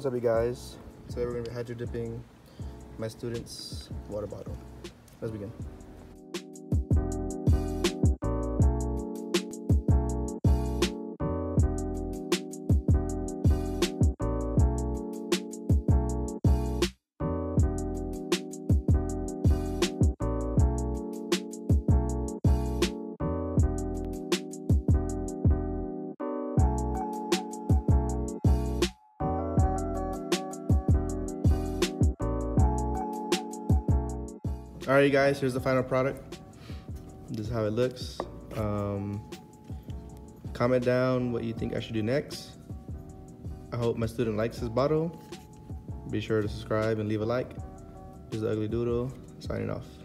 What's up, you guys? Today we're gonna be hydro-dipping my student's water bottle. Let's begin. All right, you guys, here's the final product. This is how it looks. Comment down what you think I should do next. I hope my student likes this bottle. Be sure to subscribe and leave a like. This is The Ugly Doodle, signing off.